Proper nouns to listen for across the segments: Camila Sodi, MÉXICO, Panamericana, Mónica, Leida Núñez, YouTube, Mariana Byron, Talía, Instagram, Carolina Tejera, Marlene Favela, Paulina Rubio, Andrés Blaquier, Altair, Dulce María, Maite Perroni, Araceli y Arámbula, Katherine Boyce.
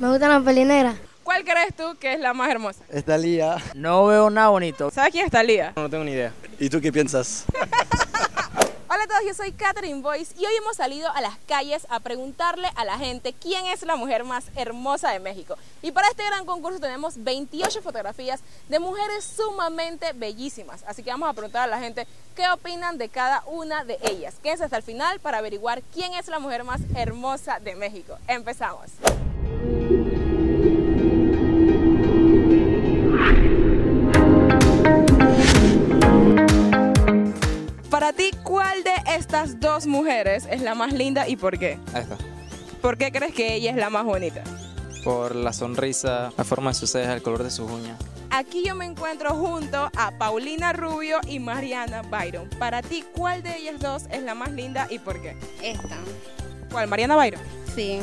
Me gustan las pelis negras. ¿Cuál crees tú que es la más hermosa? Es Talía. No veo nada bonito. ¿Sabes quién es Talía? No tengo ni idea. ¿Y tú qué piensas? Hola a todos, yo soy Katherine Boyce y hoy hemos salido a las calles a preguntarle a la gente quién es la mujer más hermosa de México. Y para este gran concurso tenemos 28 fotografías de mujeres sumamente bellísimas. Así que vamos a preguntar a la gente qué opinan de cada una de ellas. Quédense hasta el final para averiguar quién es la mujer más hermosa de México. Empezamos. Para ti, ¿cuál de estas dos mujeres es la más linda y por qué? Esta. ¿Por qué crees que ella es la más bonita? Por la sonrisa, la forma de sus cejas, el color de sus uñas. Aquí yo me encuentro junto a Paulina Rubio y Mariana Byron. Para ti, ¿cuál de ellas dos es la más linda y por qué? Esta. ¿Cuál? ¿Mariana Byron? Sí,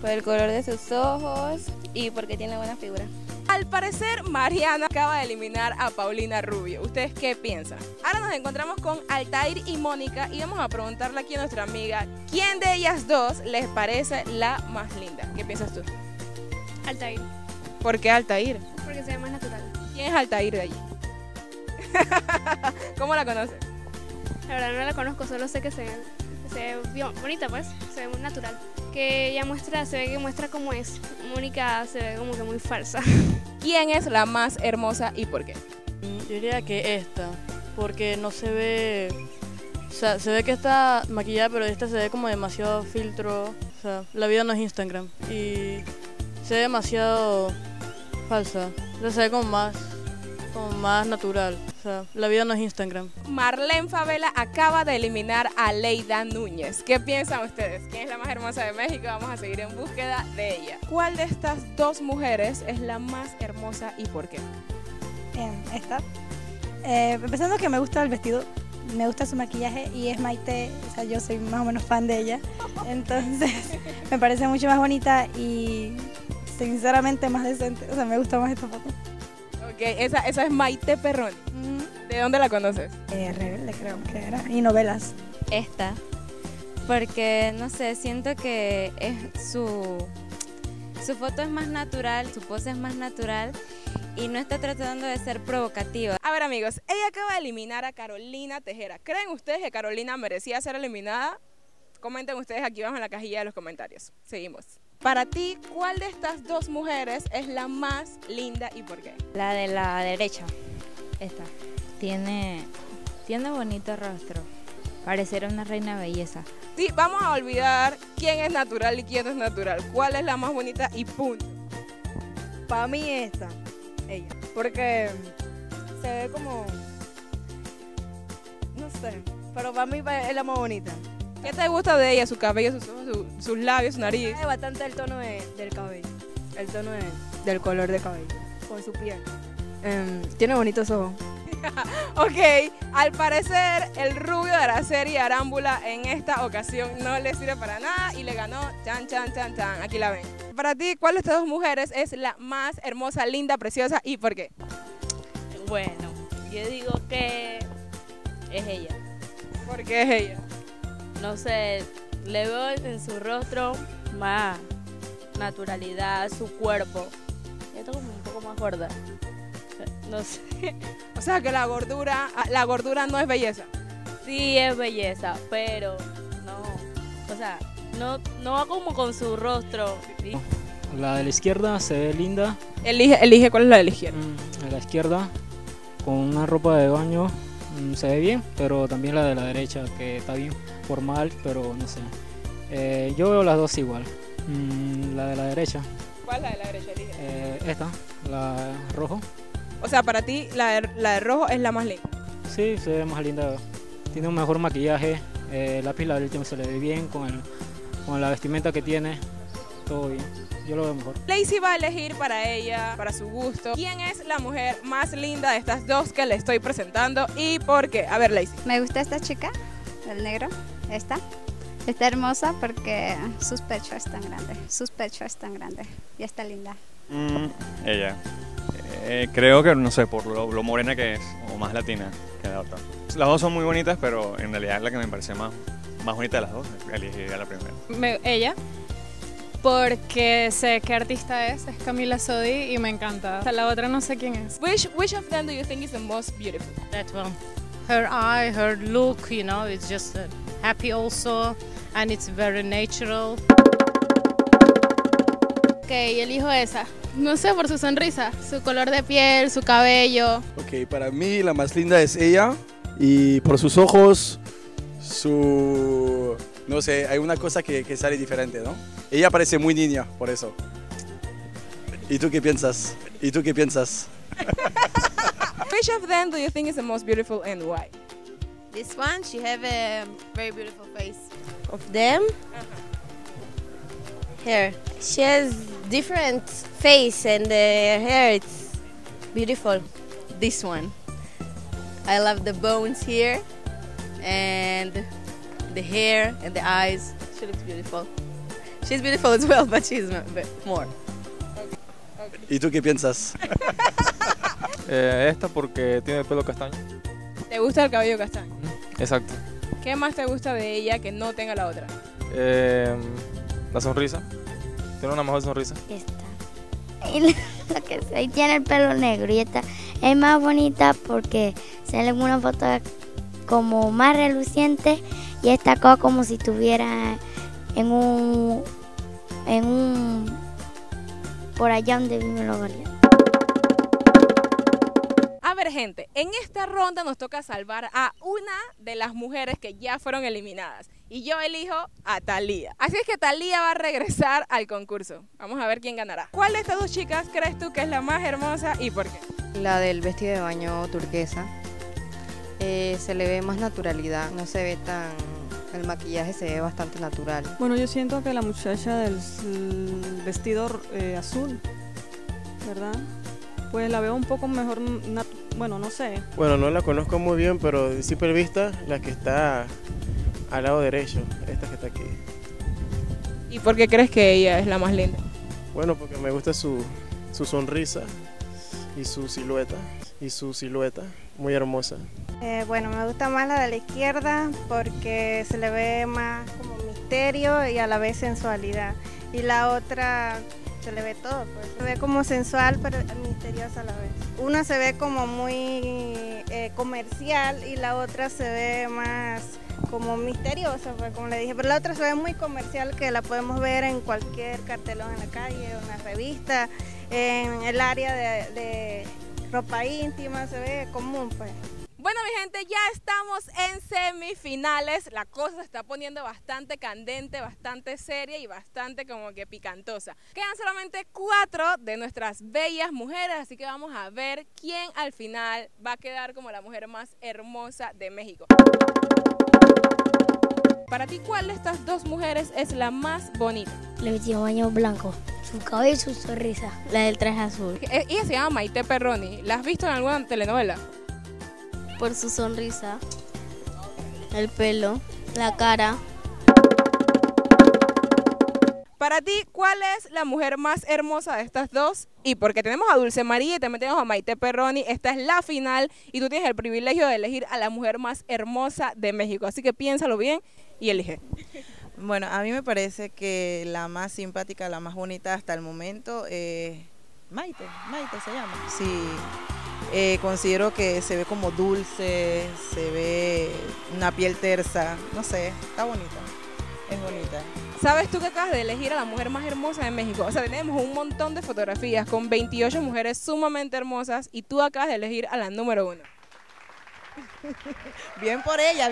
por el color de sus ojos y porque tiene buena figura. Al parecer, Mariana acaba de eliminar a Paulina Rubio. ¿Ustedes qué piensan? Ahora nos encontramos con Altair y Mónica y vamos a preguntarle aquí a nuestra amiga ¿quién de ellas dos les parece la más linda? ¿Qué piensas tú? Altair. ¿Por qué Altair? Porque se ve más natural. ¿Quién es Altair de allí? ¿Cómo la conoces? La verdad no la conozco, solo sé que se ve bonita, pues, se ve muy natural. Que ella muestra, se ve que muestra cómo es. Mónica se ve como que muy falsa. ¿Quién es la más hermosa y por qué? Yo diría que esta, porque no se ve, o sea, se ve que está maquillada, pero esta se ve como demasiado filtro, o sea, la vida no es Instagram, y se ve demasiado falsa, o sea, se ve como más natural. O sea, la vida no es Instagram. Marlene Favela acaba de eliminar a Leida Núñez. ¿Qué piensan ustedes? ¿Quién es la más hermosa de México? Vamos a seguir en búsqueda de ella. ¿Cuál de estas dos mujeres es la más hermosa y por qué? Esta. Empezando que me gusta el vestido, me gusta su maquillaje y es Maite, o sea, yo soy más o menos fan de ella. Entonces, me parece mucho más bonita y sinceramente más decente. O sea, me gusta más esta foto. Ok, esa es Maite Perroni. ¿De dónde la conoces? Rebelde creo que era, y novelas. Esta, porque no sé, siento que es su foto es más natural, su pose es más natural y no está tratando de ser provocativa. A ver amigos, ella acaba de eliminar a Carolina Tejera. ¿Creen ustedes que Carolina merecía ser eliminada? Comenten ustedes aquí abajo en la cajilla de los comentarios. Seguimos. Para ti, ¿cuál de estas dos mujeres es la más linda y por qué? La de la derecha. Esta. Tiene bonito rostro. Pareciera una reina belleza. Sí, vamos a olvidar quién es natural y quién no es natural. ¿Cuál es la más bonita y punto? Para mí esta. Ella. Porque se ve como... no sé. Pero para mí es la más bonita. ¿Qué te gusta de ella? Su cabello, sus ojos, sus labios, su nariz. Me gusta bastante el tono del cabello, el tono del color de cabello, con su piel. Tiene bonitos ojos. Ok, al parecer el rubio de Araceli y Arámbula en esta ocasión no le sirve para nada y le ganó. Chan, chan, chan, chan, aquí la ven. Para ti, ¿cuál de estas dos mujeres es la más hermosa, linda, preciosa y por qué? Bueno, yo digo que es ella. ¿Por qué es ella? No sé, le veo en su rostro más naturalidad, su cuerpo. Yo estoy como un poco más gorda. No sé. O sea que la gordura no es belleza. Sí es belleza, pero no. O sea, no va como con su rostro. ¿Sí? La de la izquierda se ve linda. Elige cuál es la de la izquierda. La izquierda, con una ropa de baño, se ve bien, pero también la de la derecha, que está bien formal, pero no sé. Yo veo las dos igual. La de la derecha. ¿Cuál es la de la derecha? Esta, la rojo. O sea, para ti la de rojo es la más linda. Sí, se ve más linda. Tiene un mejor maquillaje, el lápiz labial se le ve bien con la vestimenta que tiene, todo bien. Yo lo veo mejor. Lacey va a elegir para ella, para su gusto, ¿quién es la mujer más linda de estas dos que le estoy presentando y por qué? A ver, Lacey. Me gusta esta chica, el negro, esta. Está hermosa porque sus pechos están grandes, y está linda. Ella. Creo que, no sé, por lo morena que es, o más latina que la otra. Las dos son muy bonitas, pero en realidad la que me parece más bonita de las dos, elegí a la primera. Ella. porque sé qué artista es Camila Sodi y me encanta. Hasta la otra no sé quién es. Which of them do you think is the most beautiful? That one. Her eye, her look, you know, it's just happy also and it's very natural. Ok, elijo esa. No sé, por su sonrisa, su color de piel, su cabello. Ok, para mí la más linda es ella y por sus ojos, su... no sé, hay una cosa que sale diferente, ¿no? Ella parece muy niña, por eso. ¿Y tú qué piensas? ¿Y tú qué piensas? Which of them do you think is the most beautiful and why? This one, she have a very beautiful face. Of them? Hair. She has different face and hair, it's beautiful. This one. I love the bones here and the hair and the eyes. She looks beautiful. She's beautiful as well, but she's more. ¿Y tú qué piensas? Esta porque tiene el pelo castaño. ¿Te gusta el cabello castaño? Exacto. ¿Qué más te gusta de ella que no tenga la otra? La sonrisa. Tiene una mejor sonrisa. Esta. Y lo que sé, tiene el pelo negro y esta es más bonita porque sale una foto como más reluciente y esta cosa como si estuviera en un por allá donde vino la barriga. A ver, gente, en esta ronda nos toca salvar a una de las mujeres que ya fueron eliminadas. Y yo elijo a Talía. Así es que Talía va a regresar al concurso. Vamos a ver quién ganará. ¿Cuál de estas dos chicas crees tú que es la más hermosa y por qué? La del vestido de baño turquesa. Se le ve más naturalidad, no se ve tan... el maquillaje se ve bastante natural. Bueno, yo siento que la muchacha del vestido azul, ¿verdad? Pues la veo un poco mejor, bueno, no sé. Bueno, no la conozco muy bien, pero de simple vista, la que está... al lado derecho, esta que está aquí. ¿Y por qué crees que ella es la más linda? Bueno, porque me gusta su sonrisa y su silueta, muy hermosa. Bueno, me gusta más la de la izquierda porque se le ve más como misterio y a la vez sensualidad. Y la otra se le ve todo, pues. Se ve como sensual pero misteriosa a la vez. Una se ve como muy comercial y la otra se ve más... como misteriosa, pues, como le dije, pero la otra se ve muy comercial, que la podemos ver en cualquier cartelón en la calle, en una revista, en el área de ropa íntima, se ve común, pues. Bueno, mi gente, ya estamos en semifinales, la cosa se está poniendo bastante candente, bastante seria y bastante como que picantosa. Quedan solamente 4 de nuestras bellas mujeres, así que vamos a ver quién al final va a quedar como la mujer más hermosa de México. Para ti, ¿cuál de estas dos mujeres es la más bonita? La del vestido de baño blanco, su cabello y su sonrisa. La del traje azul. Ella se llama Maite Perroni. ¿La has visto en alguna telenovela? Por su sonrisa, el pelo, la cara. Para ti, ¿cuál es la mujer más hermosa de estas dos? Y porque tenemos a Dulce María y también tenemos a Maite Perroni, esta es la final y tú tienes el privilegio de elegir a la mujer más hermosa de México. Así que piénsalo bien y elige. Bueno, a mí me parece que la más simpática, la más bonita hasta el momento es Maite se llama. Sí, considero que se ve como dulce, se ve una piel tersa, no sé, está bonita, es bonita. ¿Sabes tú que acabas de elegir a la mujer más hermosa de México? O sea, tenemos un montón de fotografías con 28 mujeres sumamente hermosas y tú acabas de elegir a la número 1. Bien por ella,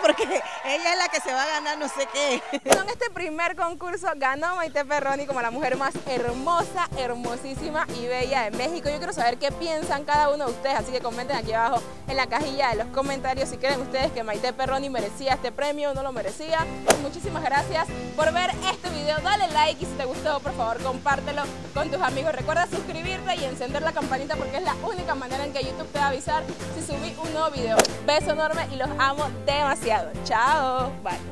porque ella es la que se va a ganar no sé qué. En este primer concurso ganó Maite Perroni como la mujer más hermosa, hermosísima y bella de México. Yo quiero saber qué piensan cada uno de ustedes, así que comenten aquí abajo en la cajilla de los comentarios si creen ustedes que Maite Perroni merecía este premio o no lo merecía. Muchísimas gracias por ver este video, dale like y si te gustó por favor compártelo con tus amigos. Recuerda suscribirte y encender la campanita porque es la única manera en que YouTube te va a avisar si subí un nuevo video. Beso enorme y los amo demasiado. Chao, bye.